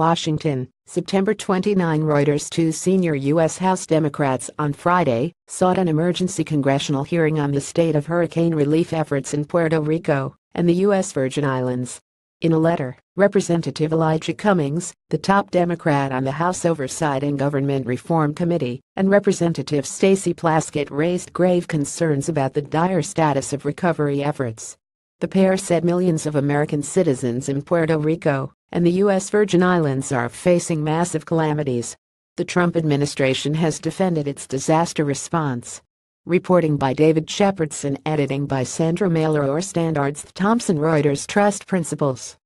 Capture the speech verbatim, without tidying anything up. Washington, September twenty-ninth. Reuters. Two senior U S House Democrats on Friday sought an emergency congressional hearing on the state of hurricane relief efforts in Puerto Rico and the U S Virgin Islands. In a letter, Representative Elijah Cummings, the top Democrat on the House Oversight and Government Reform Committee, and Representative Stacey Plaskett raised grave concerns about the dire status of recovery efforts. The pair said millions of American citizens in Puerto Rico and the U S Virgin Islands are facing massive calamities. The Trump administration has defended its disaster response. Reporting by David Shepherdson, editing by Sandra Mailer or Standards. Thomson Reuters. Trust Principles.